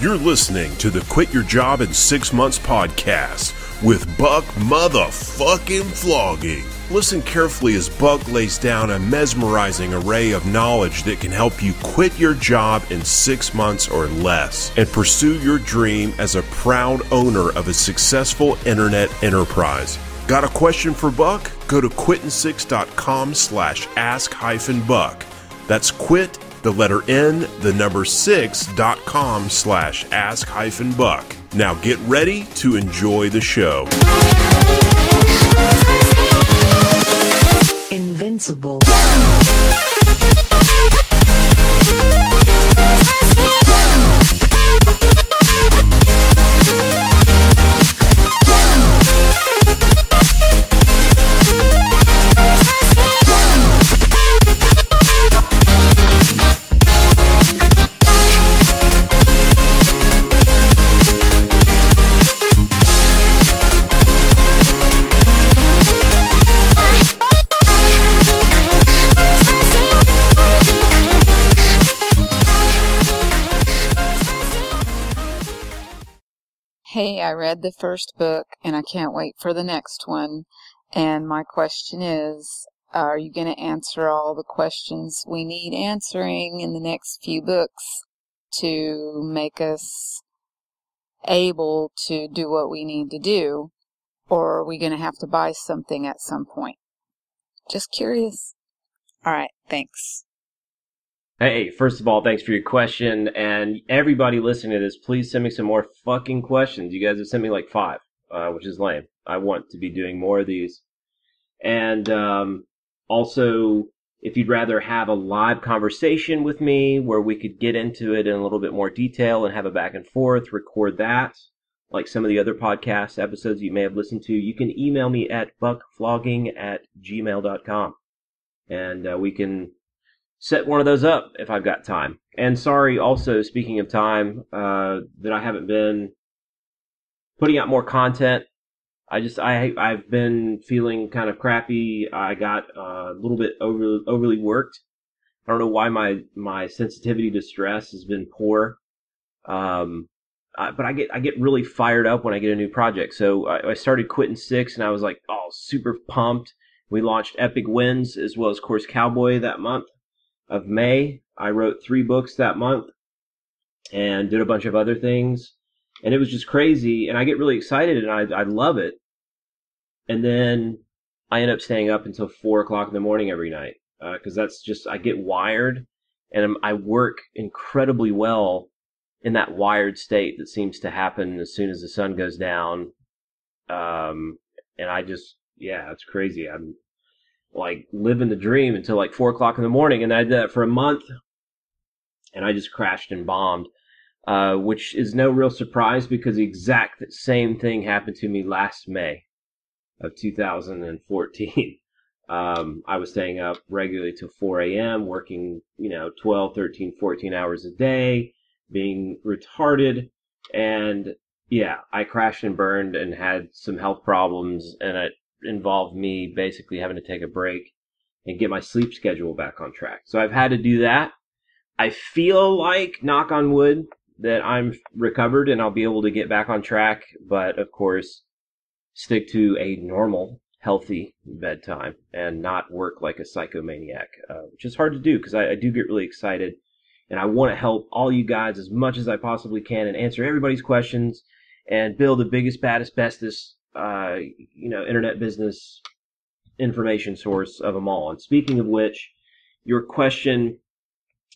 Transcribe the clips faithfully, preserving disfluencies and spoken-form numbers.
You're listening to the Quit Your Job in Six Months podcast with Buck motherfucking Flogging. Listen carefully as Buck lays down a mesmerizing array of knowledge that can help you quit your job in six months or less and pursue your dream as a proud owner of a successful internet enterprise. Got a question for Buck? Go to quitn six dot com slash ask hyphen Buck. That's quit, the letter N, the number six dot com slash ask hyphen Buck. Now get ready to enjoy the show. Invincible. Hey, I read the first book and I can't wait for the next one. And my question is, are you going to answer all the questions we need answering in the next few books to make us able to do what we need to do? Or are we going to have to buy something at some point? Just curious. All right, thanks. Hey, first of all, thanks for your question, and everybody listening to this, please send me some more fucking questions. You guys have sent me like five, uh, which is lame. I want to be doing more of these. And um, also, if you'd rather have a live conversation with me where we could get into it in a little bit more detail and have a back and forth, record that, like some of the other podcast episodes you may have listened to, you can email me at buck flogging at gmail dot com, and uh, we can set one of those up if I've got time. And sorry, also, speaking of time, uh, that I haven't been putting out more content. I just, I, I've been feeling kind of crappy. I got uh, a little bit over, overly worked. I don't know why my, my sensitivity to stress has been poor. Um, I, but I get, I get really fired up when I get a new project. So I, I started Quitting Six and I was like, oh, super pumped. We launched Epic Wins as well as Course Cowboy that month. Of May, I wrote three books that month and did a bunch of other things, and it was just crazy, and I get really excited and I, I love it, and then I end up staying up until four o'clock in the morning every night because uh, that's just, I get wired, and I'm, I work incredibly well in that wired state that seems to happen as soon as the sun goes down, um, and I just, yeah, it's crazy. I'm like living the dream until like four o'clock in the morning, and I did that for a month, and I just crashed and bombed, uh, which is no real surprise because the exact same thing happened to me last May of two thousand fourteen. um, I was staying up regularly till four a m, working, you know, twelve, thirteen, fourteen hours a day, being retarded, and yeah, I crashed and burned and had some health problems, and I involved me basically having to take a break and get my sleep schedule back on track. So I've had to do that. I feel like, knock on wood, that I'm recovered and I'll be able to get back on track, but of course, stick to a normal, healthy bedtime and not work like a psychomaniac, uh, which is hard to do because I, I do get really excited and I want to help all you guys as much as I possibly can and answer everybody's questions and build the biggest, baddest, bestest Uh, you know, internet business information source of them all. And speaking of which, your question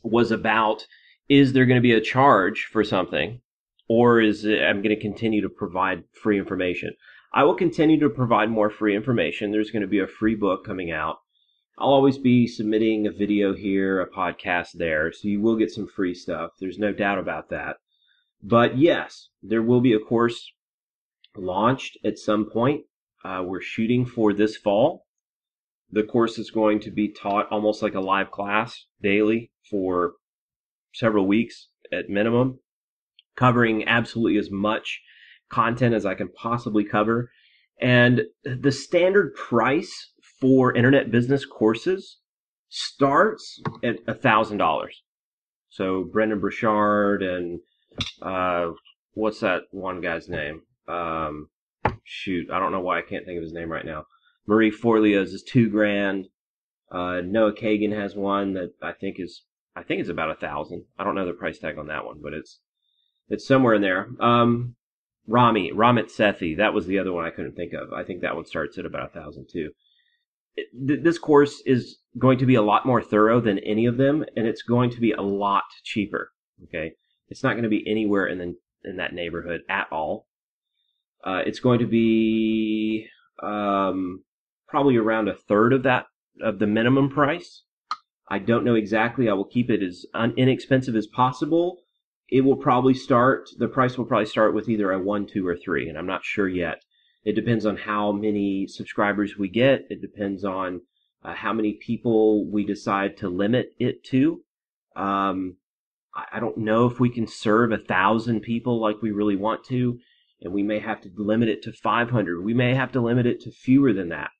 was about, is there going to be a charge for something, or is it, I'm going to continue to provide free information? I will continue to provide more free information. There's going to be a free book coming out. I'll always be submitting a video here, a podcast there, so you will get some free stuff. There's no doubt about that. But yes, there will be a course launched at some point. Uh, we're shooting for this fall. The course is going to be taught almost like a live class daily for several weeks at minimum, covering absolutely as much content as I can possibly cover. And the standard price for internet business courses starts at one thousand dollars. So Brendan Burchard and uh, what's that one guy's name? Um, shoot, I don't know why I can't think of his name right now. Marie Forleo's is two grand. Uh, Noah Kagan has one that I think is I think it's about a thousand. I don't know the price tag on that one, but it's it's somewhere in there. Um, Rami Ramit Sethi, that was the other one I couldn't think of. I think that one starts at about a thousand too. It, th this course is going to be a lot more thorough than any of them, and it's going to be a lot cheaper. Okay, it's not going to be anywhere in the in that neighborhood at all. Uh, it's going to be um, probably around a third of that of the minimum price. I don't know exactly. I will keep it as inexpensive as possible. It will probably start, the price will probably start with either a one, two, or three, and I'm not sure yet. It depends on how many subscribers we get. It depends on uh, how many people we decide to limit it to. Um, I, I don't know if we can serve a thousand people like we really want to, and we may have to limit it to five hundred. We may have to limit it to fewer than that.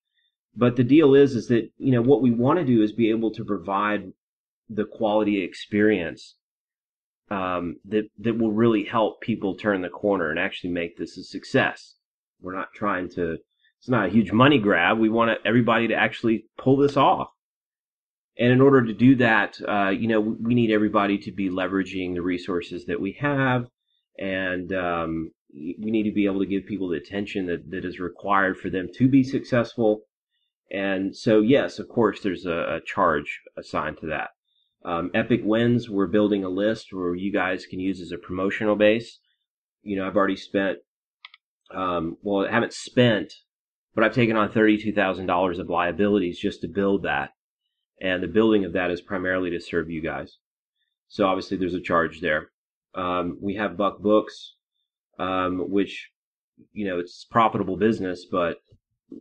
But the deal is, is that, you know, what we want to do is be able to provide the quality experience um, that, that will really help people turn the corner and actually make this a success. We're not trying to, it's not a huge money grab. We want everybody to actually pull this off. And in order to do that, uh, you know, we need everybody to be leveraging the resources that we have. And um, we need to be able to give people the attention that, that is required for them to be successful. And so, yes, of course, there's a, a charge assigned to that. Um, Epic Wins, we're building a list where you guys can use as a promotional base. You know, I've already spent, um, well, I haven't spent, but I've taken on thirty-two thousand dollars of liabilities just to build that. And the building of that is primarily to serve you guys. So, obviously, there's a charge there. Um, we have Buck Books, um, which, you know, it's profitable business, but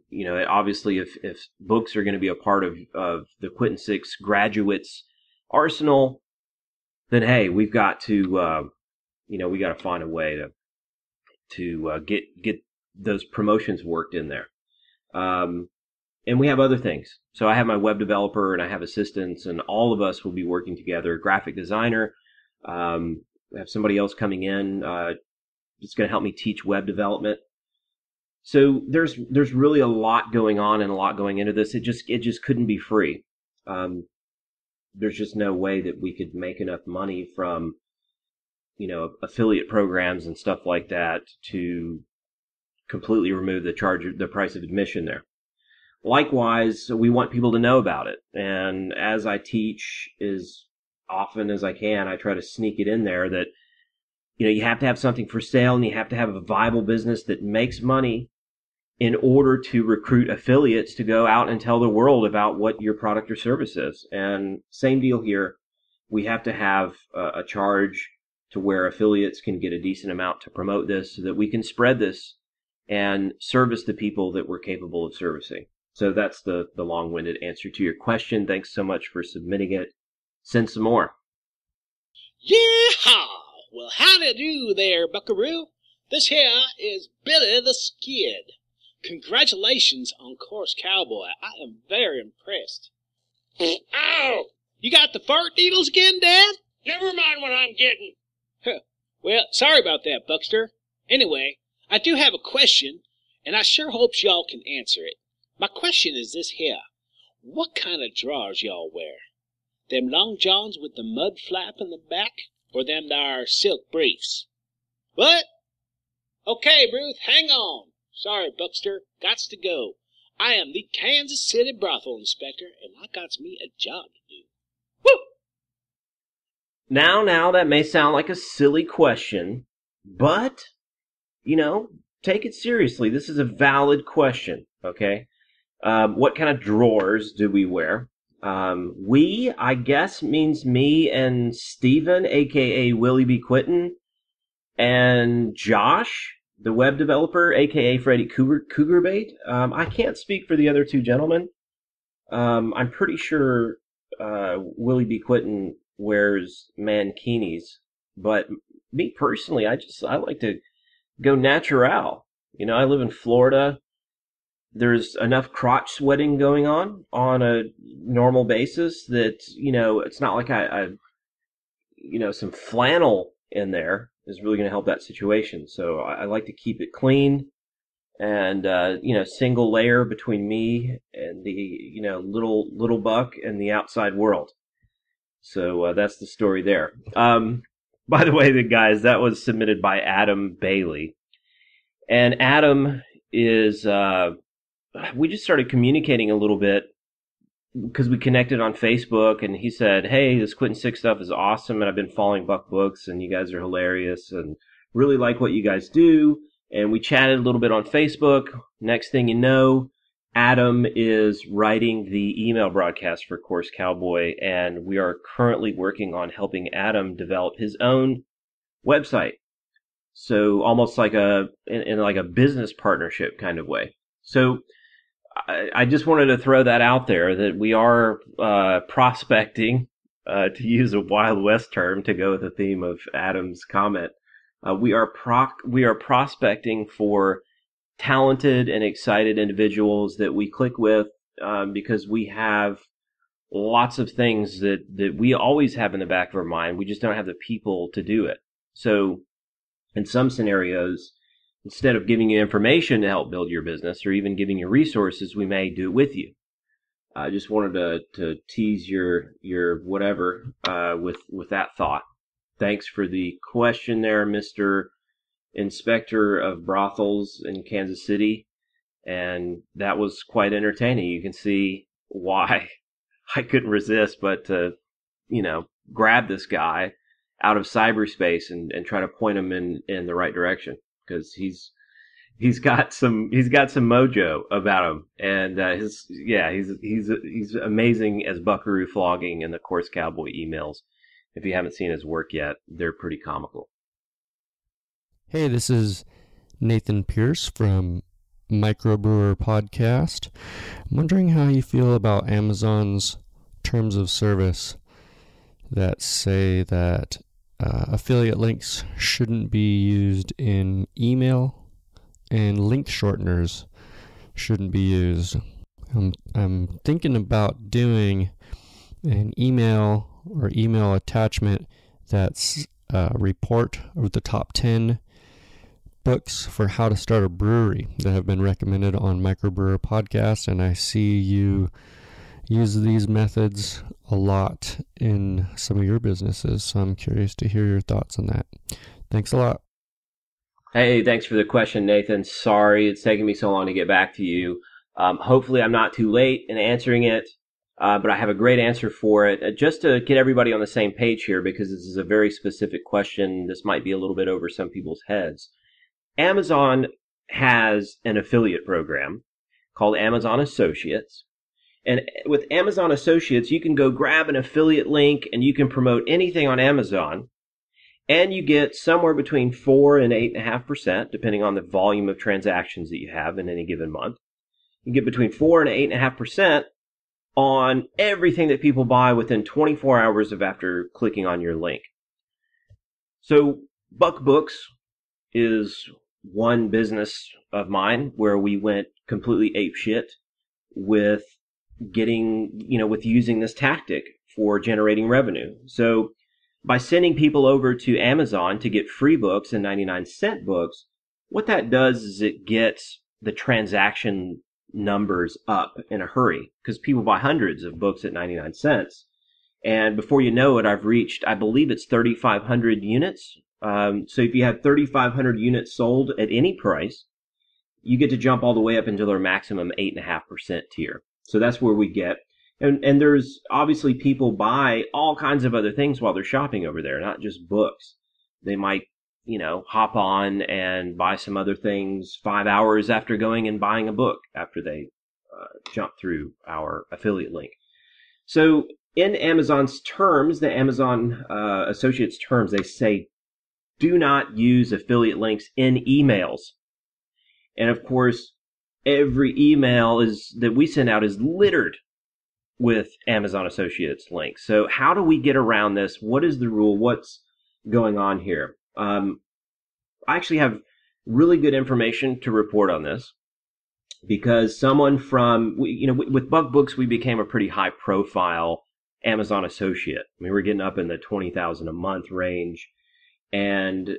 you know, obviously, if, if books are going to be a part of, of the Quitting Six graduates' arsenal, then hey, we've got to, uh, you know, we got to find a way to to uh, get get those promotions worked in there. Um, and we have other things. So I have my web developer and I have assistants, and all of us will be working together. A graphic designer, um, I have somebody else coming in uh, that's going to help me teach web development. So there's there's really a lot going on and a lot going into this. It just it just couldn't be free. Um, there's just no way that we could make enough money from, you know, affiliate programs and stuff like that to completely remove the charge, the price of admission there. Likewise, we want people to know about it. And as I teach as often as I can, I try to sneak it in there that, you know, you have to have something for sale and you have to have a viable business that makes money in order to recruit affiliates to go out and tell the world about what your product or service is. And same deal here. We have to have a, a charge to where affiliates can get a decent amount to promote this so that we can spread this and service the people that we're capable of servicing. So that's the, the long-winded answer to your question. Thanks so much for submitting it. Send some more. Yeehaw! Well, howdy do there, buckaroo. This here is Billy the Skid. Congratulations on Course Cowboy. I am very impressed. Ow! You got the fart needles again, Dad? Never mind what I'm getting. Huh. Well, sorry about that, Buckster. Anyway, I do have a question, and I sure hope y'all can answer it. My question is this here. What kind of drawers y'all wear? Them long johns with the mud flap in the back? Or them there silk briefs. What? Okay, Ruth, hang on. Sorry, Buckster, gots to go. I am the Kansas City brothel inspector, and I gots me a job to do. Woo! Now, now, that may sound like a silly question, but, you know, take it seriously. This is a valid question, okay? Um, what kind of drawers do we wear? Um, we, I guess, means me and Steven, a k a. Willie B. Quittin, and Josh, the web developer, a k a. Freddie Cougar, Cougarbait. Um, I can't speak for the other two gentlemen. Um, I'm pretty sure uh, Willie B. Quittin wears mankinis, but me personally, I just, I like to go natural. You know, I live in Florida. there's enough crotch sweating going on on a normal basis that, you know, it's not like I, I you know, some flannel in there is really going to help that situation. So I, I like to keep it clean and, uh, you know, single layer between me and the, you know, little, little buck and the outside world. So uh, that's the story there. Um, by the way, the guys, that was submitted by Adam Bailey. And Adam is, uh, we just started communicating a little bit because we connected on Facebook, and he said, hey, this Quitting Six stuff is awesome, and I've been following Buck Books, and you guys are hilarious, and really like what you guys do. And we chatted a little bit on Facebook. Next thing you know, Adam is writing the email broadcast for Course Cowboy, and we are currently working on helping Adam develop his own website. So almost like a in, in like a business partnership kind of way. So I, I just wanted to throw that out there that we are uh, prospecting, uh, to use a Wild West term to go with the theme of Adam's comment. Uh, we are proc we are prospecting for talented and excited individuals that we click with, um, because we have lots of things that that we always have in the back of our mind. We just don't have the people to do it. So in some scenarios, instead of giving you information to help build your business or even giving you resources, we may do it with you. I uh, just wanted to, to tease your your whatever uh, with, with that thought. Thanks for the question there, Mister Inspector of Brothels in Kansas City. And that was quite entertaining. You can see why I couldn't resist but to, you know, grab this guy out of cyberspace and, and try to point him in, in the right direction, because he's he's got some he's got some mojo about him, and uh, his yeah he's he's he's amazing as Buckaroo Flogging in the Course Cowboy emails. If you haven't seen his work yet, they're pretty comical. Hey, this is Nathan Pierce from Microbrewer Podcast. I'm wondering how you feel about Amazon's terms of service that say that Uh, affiliate links shouldn't be used in email, and link shorteners shouldn't be used. I'm, I'm thinking about doing an email or email attachment that's a report of the top ten books for how to start a brewery that have been recommended on Microbrewer Podcast, and I see you use these methods a lot in some of your businesses, so I'm curious to hear your thoughts on that. Thanks a lot. Hey, thanks for the question, Nathan. Sorry it's taken me so long to get back to you. Um, hopefully I'm not too late in answering it, uh, but I have a great answer for it. Uh, just to get everybody on the same page here, because this is a very specific question. This might be a little bit over some people's heads. Amazon has an affiliate program called Amazon Associates. And with Amazon Associates, you can go grab an affiliate link and you can promote anything on Amazon, and you get somewhere between four and eight and a half percent, depending on the volume of transactions that you have in any given month. You get between four and eight and a half percent on everything that people buy within twenty-four hours of after clicking on your link. So Buck Books is one business of mine where we went completely apeshit with getting, you know, with using this tactic for generating revenue. So by sending people over to Amazon to get free books and ninety-nine cent books, what that does is it gets the transaction numbers up in a hurry, because people buy hundreds of books at ninety-nine cents. And before you know it, I've reached, I believe it's thirty-five hundred units. Um, so if you have thirty-five hundred units sold at any price, you get to jump all the way up into their maximum eight and a half percent tier. So that's where we get, and, and there's obviously people buy all kinds of other things while they're shopping over there, not just books. They might, you know, hop on and buy some other things five hours after going and buying a book after they uh, jump through our affiliate link. So in Amazon's terms, the Amazon uh, Associates terms, they say, do not use affiliate links in emails. And of course, every email is that we send out is littered with Amazon Associates links. So how do we get around this? What is the rule? What's going on here? Um, I actually have really good information to report on this. because someone from, you know, with Buck Books, we became a pretty high profile Amazon associate. I mean, we're getting up in the twenty thousand a month range, and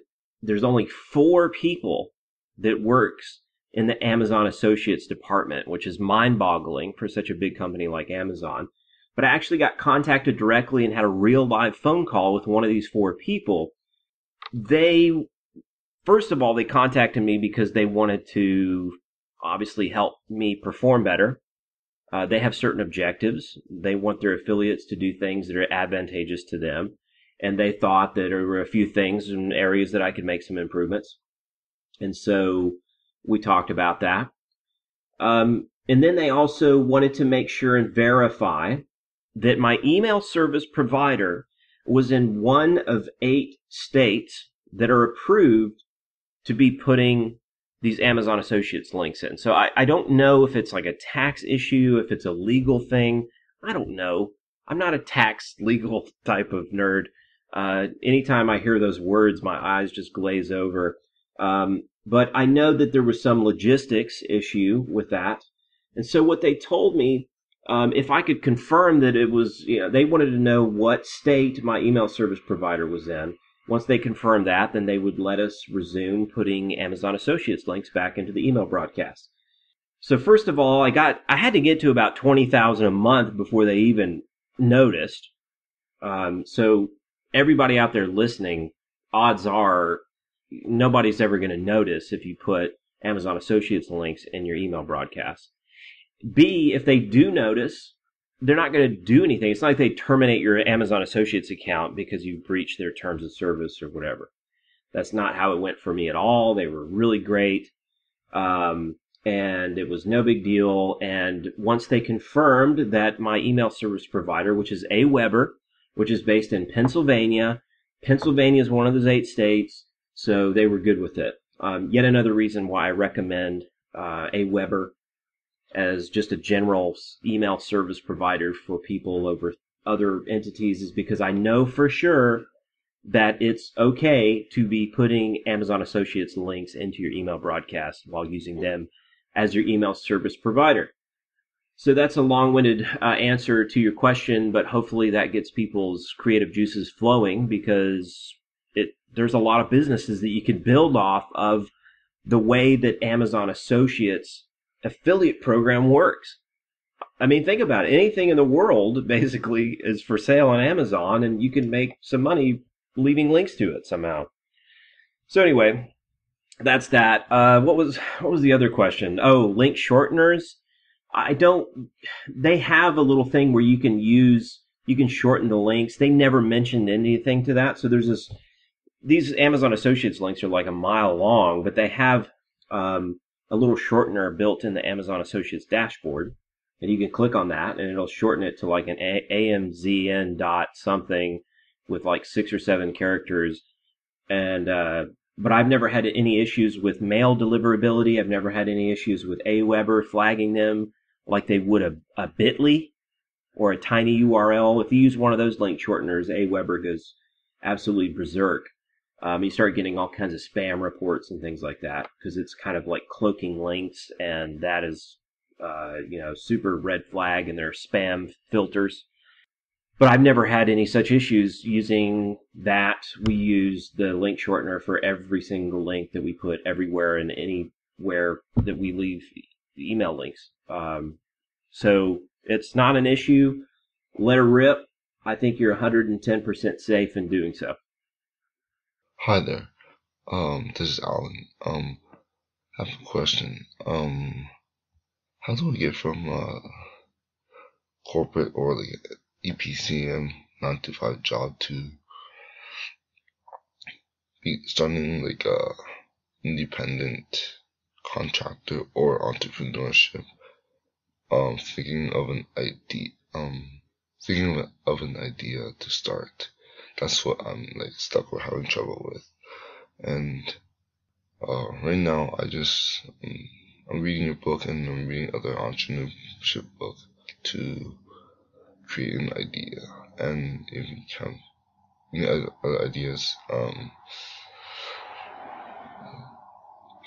there's only four people that works in the Amazon Associates department, which is mind-boggling for such a big company like Amazon. But I actually got contacted directly and had a real live phone call with one of these four people. They, first of all, they contacted me because they wanted to obviously help me perform better. Uh, they have certain objectives. They want their affiliates to do things that are advantageous to them. And they thought that there were a few things and areas that I could make some improvements. And so we talked about that. Um, and then they also wanted to make sure and verify that my email service provider was in one of eight states that are approved to be putting these Amazon Associates links in. So I, I don't know if it's like a tax issue, if it's a legal thing. I don't know. I'm not a tax legal type of nerd. Uh, anytime I hear those words, my eyes just glaze over. Um, but I know that there was some logistics issue with that. And so what they told me, um, if I could confirm that it was, you know, they wanted to know what state my email service provider was in. Once they confirmed that, then they would let us resume putting Amazon Associates links back into the email broadcast. So first of all, I got, I had to get to about twenty thousand a month before they even noticed. Um, so everybody out there listening, odds are, nobody's ever going to notice if you put Amazon Associates links in your email broadcast. B, if they do notice, they're not going to do anything. It's not like they terminate your Amazon Associates account because you breached their terms of service or whatever. That's not how it went for me at all. They were really great, um, and it was no big deal. And once they confirmed that my email service provider, which is AWeber, which is based in Pennsylvania, Pennsylvania is one of those eight states. So they were good with it. Um, yet another reason why I recommend uh, AWeber as just a general email service provider for people over other entities is because I know for sure that it's okay to be putting Amazon Associates links into your email broadcast while using them as your email service provider. So that's a long-winded uh, answer to your question, but hopefully that gets people's creative juices flowing, because It, there's a lot of businesses that you can build off of the way that Amazon Associates affiliate program works. I mean, think about it. Anything in the world basically is for sale on Amazon, and you can make some money leaving links to it somehow. So anyway, that's that. Uh, what was what was the other question? Oh, link shorteners. I don't. They have a little thing where you can use, you can shorten the links. They never mentioned anything to that. So there's this. These Amazon Associates links are like a mile long, but they have um, a little shortener built in the Amazon Associates dashboard, and you can click on that, and it'll shorten it to like an A M Z N dot something with like six or seven characters. And uh, but I've never had any issues with mail deliverability. I've never had any issues with AWeber flagging them like they would a, a Bitly or a tiny U R L. If you use one of those link shorteners, AWeber goes absolutely berserk. Um, you start getting all kinds of spam reports and things like that because it's kind of like cloaking links, and that is, uh, you know, super red flag, and there are spam filters. But I've never had any such issues using that. We use the link shortener for every single link that we put everywhere and anywhere that we leave the email links. Um, so it's not an issue. Let it rip. I think you're one hundred ten percent safe in doing so. Hi there, um, this is Alan. Um, I have a question. Um, how do we get from uh, corporate or like E P C M nine to five job to be starting like a independent contractor or entrepreneurship? Um, thinking of an idea. Um, thinking of an idea to start. That's what I'm like stuck with, having trouble with. And uh, right now, I just, um, I'm reading your book, and I'm reading other entrepreneurship book to create an idea. And if you can, you know, other ideas, um,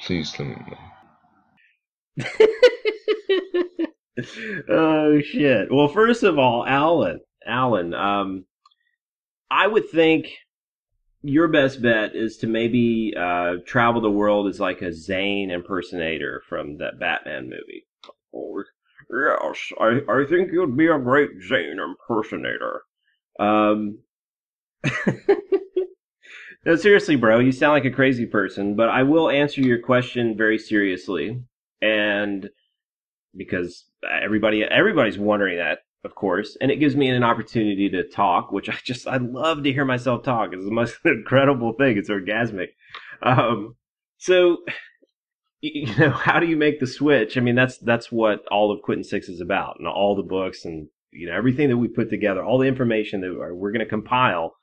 please let me know. Oh, shit. Well, first of all, Alan, Alan, um, I would think your best bet is to maybe uh, travel the world as like a Zane impersonator from that Batman movie. Or, yes, I, I think you'd be a great Zane impersonator. Um, no, seriously, bro, you sound like a crazy person, but I will answer your question very seriously. And because everybody, everybody's wondering that, of course, and it gives me an opportunity to talk, which I just, I love to hear myself talk. It's the most incredible thing. It's orgasmic. Um, so, you know, how do you make the switch? I mean, that's, that's what all of Quitting Six is about, and all the books and, you know, everything that we put together, all the information that we're going to compile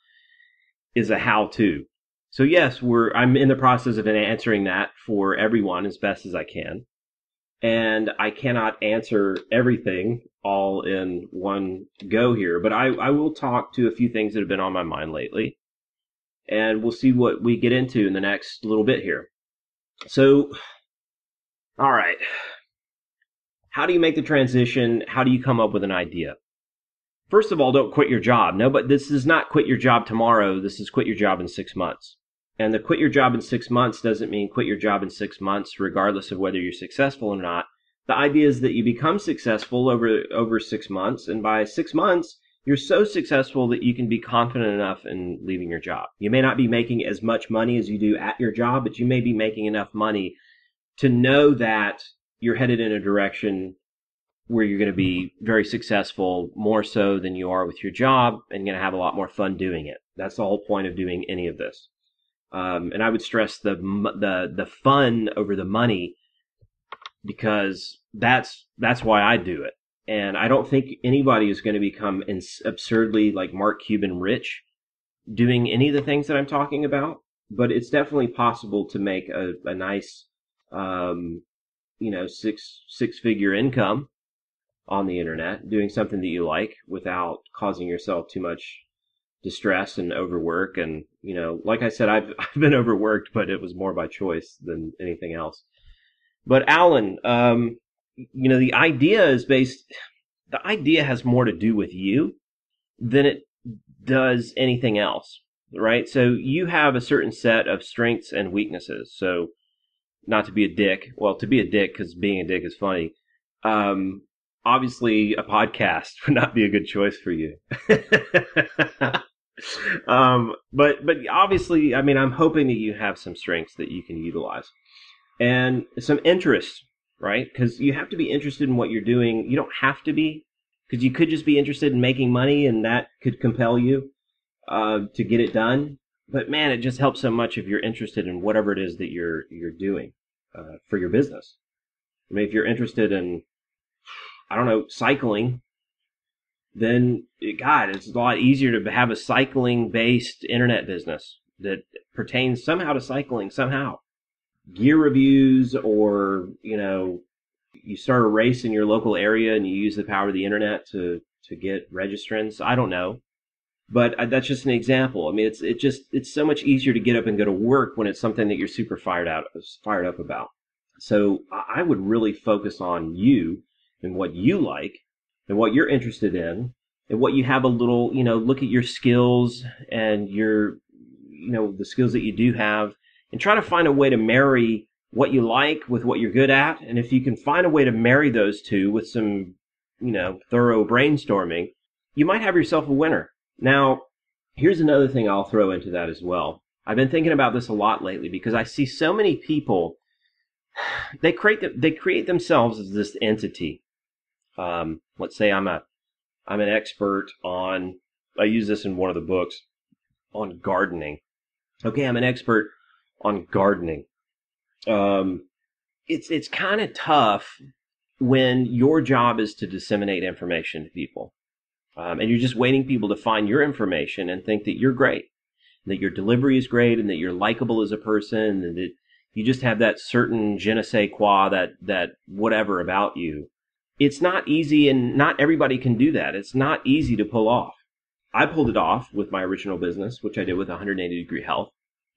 is a how-to. So yes, we're, I'm in the process of answering that for everyone as best as I can. And I cannot answer everything all in one go here, but I, I will talk to a few things that have been on my mind lately, and we'll see what we get into in the next little bit here. So, all right. How do you make the transition? How do you come up with an idea? First of all, don't quit your job. No, but this is not quit your job tomorrow. This is quit your job in six months. And the quit your job in six months doesn't mean quit your job in six months, regardless of whether you're successful or not. The idea is that you become successful over, over six months. And by six months, you're so successful that you can be confident enough in leaving your job. You may not be making as much money as you do at your job, but you may be making enough money to know that you're headed in a direction where you're going to be very successful, more so than you are with your job, and going to have a lot more fun doing it. That's the whole point of doing any of this. Um, and I would stress the, the, the fun over the money, because that's, that's why I do it. And I don't think anybody is going to become ins absurdly like Mark Cuban rich doing any of the things that I'm talking about, but it's definitely possible to make a, a nice, um, you know, six, six figure income on the internet, doing something that you like without causing yourself too much distress and overwork. And, you know, like I said, I've, I've been overworked, but it was more by choice than anything else. But Alan, um, you know, the idea is based, the idea has more to do with you than it does anything else, right? So you have a certain set of strengths and weaknesses. So not to be a dick, well, to be a dick, because being a dick is funny. Um, obviously a podcast would not be a good choice for you. Um, but, but obviously, I mean, I'm hoping that you have some strengths that you can utilize and some interests, right? Because you have to be interested in what you're doing. You don't have to be, because you could just be interested in making money, and that could compel you, uh, to get it done. But man, it just helps so much if you're interested in whatever it is that you're, you're doing, uh, for your business. I mean, if you're interested in, I don't know, cycling, then, God, it's a lot easier to have a cycling-based internet business that pertains somehow to cycling, somehow. Gear reviews, or, you know, you start a race in your local area and you use the power of the internet to, to get registrants. I don't know. But that's just an example. I mean, it's, it just, it's so much easier to get up and go to work when it's something that you're super fired out, fired up about. So I would really focus on you and what you like, and what you're interested in, and what you have a little, you know, look at your skills and your, you know, the skills that you do have, and try to find a way to marry what you like with what you're good at. And if you can find a way to marry those two with some, you know, thorough brainstorming, you might have yourself a winner. Now, here's another thing I'll throw into that as well. I've been thinking about this a lot lately, because I see so many people, they create, the, they create themselves as this entity. Um, let's say I'm a, I'm an expert on, I use this in one of the books, on gardening. Okay. I'm an expert on gardening. Um, it's, it's kind of tough when your job is to disseminate information to people. Um, and you're just waiting people to find your information and think that you're great, that your delivery is great, and that you're likable as a person, and that you just have that certain je ne sais quoi, that, that whatever about you. It's not easy, and not everybody can do that. It's not easy to pull off. I pulled it off with my original business, which I did with one eighty Degree Health.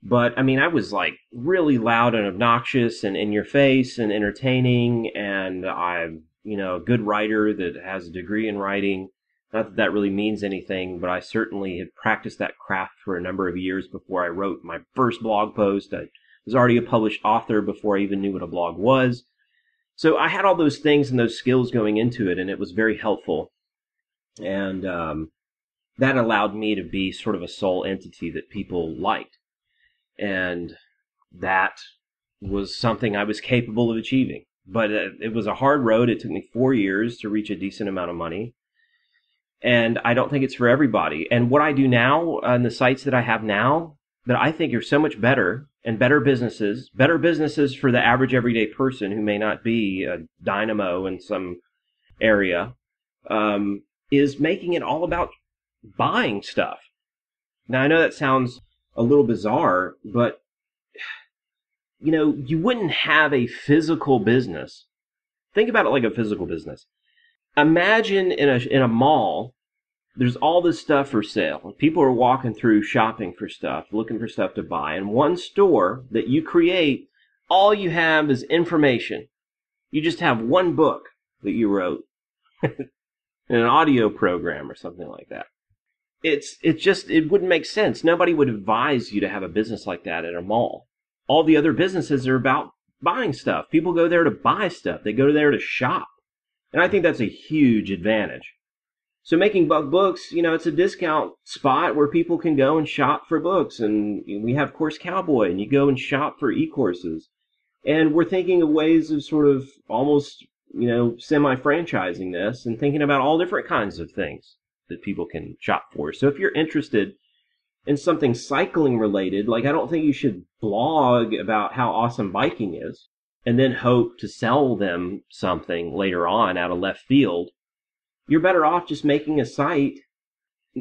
But I mean, I was like really loud and obnoxious and in your face and entertaining. And I'm, you know, a good writer that has a degree in writing. Not that that really means anything, but I certainly had practiced that craft for a number of years before I wrote my first blog post. I was already a published author before I even knew what a blog was. So I had all those things and those skills going into it, and it was very helpful. And um, that allowed me to be sort of a sole entity that people liked. And that was something I was capable of achieving. But it was a hard road. It took me four years to reach a decent amount of money. And I don't think it's for everybody. And what I do now on the sites that I have now that I think are so much better and better businesses, better businesses for the average everyday person who may not be a dynamo in some area, um, is making it all about buying stuff. Now, I know that sounds a little bizarre, but, you know, you wouldn't have a physical business. Think about it like a physical business. Imagine in a in a mall, there's all this stuff for sale. People are walking through shopping for stuff, looking for stuff to buy. In one store that you create, all you have is information. You just have one book that you wrote in an audio program or something like that. It's it just it wouldn't make sense. Nobody would advise you to have a business like that at a mall. All the other businesses are about buying stuff. People go there to buy stuff. They go there to shop. And I think that's a huge advantage. So making Buck Books, you know, it's a discount spot where people can go and shop for books. And we have Course Cowboy, and you go and shop for e-courses. And we're thinking of ways of sort of almost, you know, semi-franchising this and thinking about all different kinds of things that people can shop for. So if you're interested in something cycling related, like I don't think you should blog about how awesome biking is and then hope to sell them something later on out of left field. You're better off just making a site.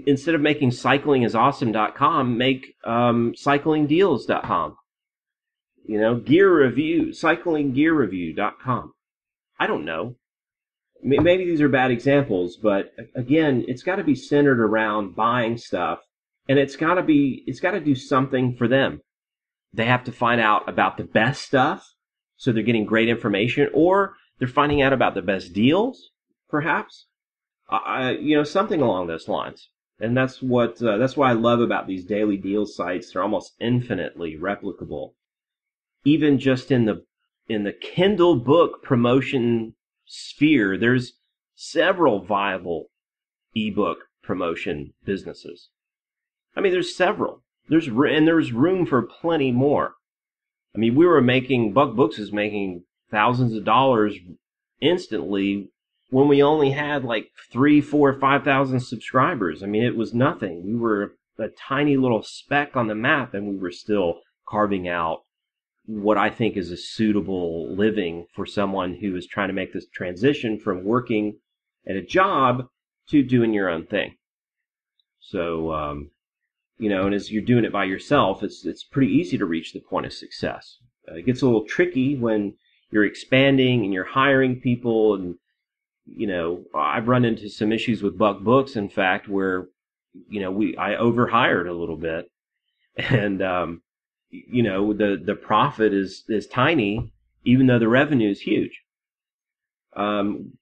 Instead of making cycling is awesome dot com, make um, cycling deals dot com. You know, gear review, cycling gear review dot com. I don't know. Maybe these are bad examples, but again, it's got to be centered around buying stuff, and it's got to be, it's got to do something for them. They have to find out about the best stuff, so they're getting great information, or they're finding out about the best deals, perhaps, uh, you know, something along those lines. And that's what uh, that's what I love about these daily deal sites. They're almost infinitely replicable, even just in the in the Kindle book promotion sphere. There's several viable ebook promotion businesses. I mean, there's several. There's and there's room for plenty more. I mean, we were making, Buck Books is making thousands of dollars instantly when we only had like three, four, five thousand subscribers. I mean, it was nothing. We were a tiny little speck on the map, and we were still carving out what I think is a suitable living for someone who is trying to make this transition from working at a job to doing your own thing. So, um, you know, and as you're doing it by yourself, it's it's pretty easy to reach the point of success. Uh, it gets a little tricky when you're expanding and you're hiring people. And, you know, I've run into some issues with Buck Books, in fact, where, you know, we I overhired a little bit. And, um, you know, the, the profit is, is tiny, even though the revenue is huge. Um,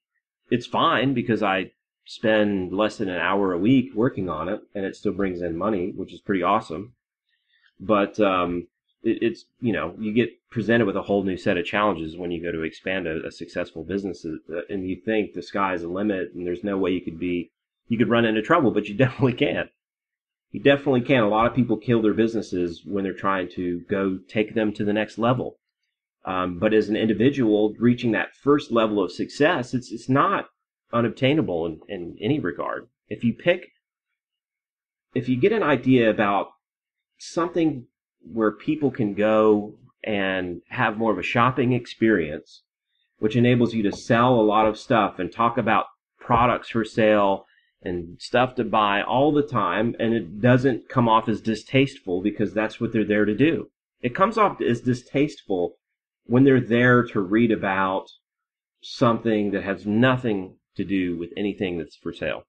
it's fine because I spend less than an hour a week working on it, and it still brings in money, which is pretty awesome. But um, it, it's, you know, you get presented with a whole new set of challenges when you go to expand a, a successful business, and you think the sky's the limit and there's no way you could be, you could run into trouble, but you definitely can't. You definitely can. A lot of people kill their businesses when they're trying to go take them to the next level. Um, but as an individual reaching that first level of success, it's it's not unobtainable in, in any regard. If you pick, if you get an idea about something where people can go and have more of a shopping experience, which enables you to sell a lot of stuff and talk about products for sale and stuff to buy all the time, and it doesn't come off as distasteful because that's what they're there to do. It comes off as distasteful when they're there to read about something that has nothing to do with anything that's for sale.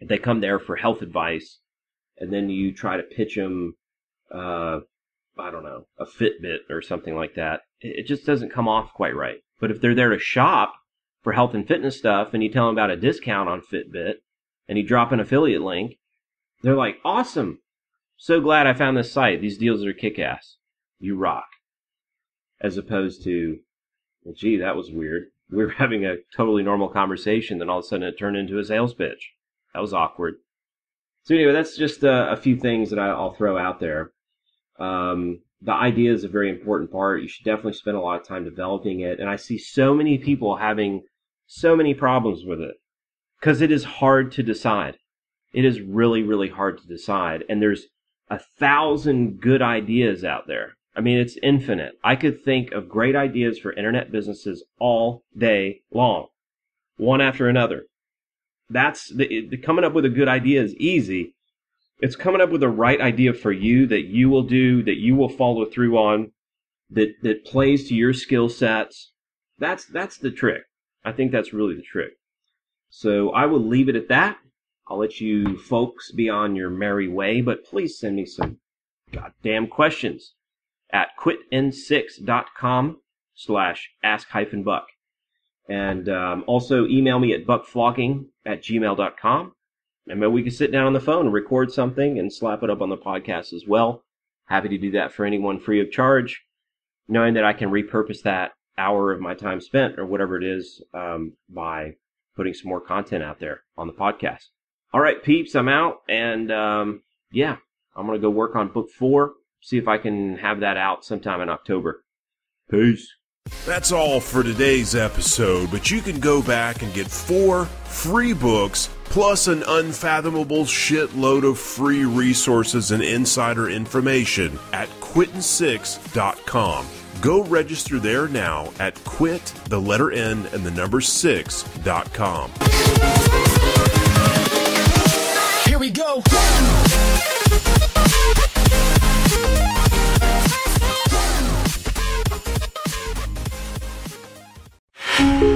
They come there for health advice, and then you try to pitch them, uh, I don't know, a Fitbit or something like that, it just doesn't come off quite right. But if they're there to shop for health and fitness stuff and you tell them about a discount on Fitbit and you drop an affiliate link, they're like, awesome. So glad I found this site. These deals are kick-ass. You rock. As opposed to, well, gee, that was weird. We were having a totally normal conversation, then all of a sudden it turned into a sales pitch. That was awkward. So anyway, that's just a, a few things that I'll throw out there. Um, the idea is a very important part. You should definitely spend a lot of time developing it. And I see so many people having so many problems with it because it is hard to decide. It is really, really hard to decide. And there's a thousand good ideas out there. I mean, it's infinite. I could think of great ideas for internet businesses all day long, one after another. That's the, the coming up with a good idea is easy. It's coming up with the right idea for you that you will do, that you will follow through on, that that plays to your skill sets. That's that's the trick. I think that's really the trick. So I will leave it at that. I'll let you folks be on your merry way, but please send me some goddamn questions at quit n six dot com slash ask hyphen buck. And um, also email me at buck flogging at gmail dot com. And maybe we can sit down on the phone and record something and slap it up on the podcast as well. Happy to do that for anyone free of charge, knowing that I can repurpose that hour of my time spent or whatever it is um, by putting some more content out there on the podcast. All right, peeps, I'm out. And um, yeah, I'm going to go work on book four. See if I can have that out sometime in October. Peace. That's all for today's episode, but you can go back and get four free books plus an unfathomable shitload of free resources and insider information at quitting six dot com. Go register there now at quit, the letter N, and the number six dot com. Here we go. Thank you.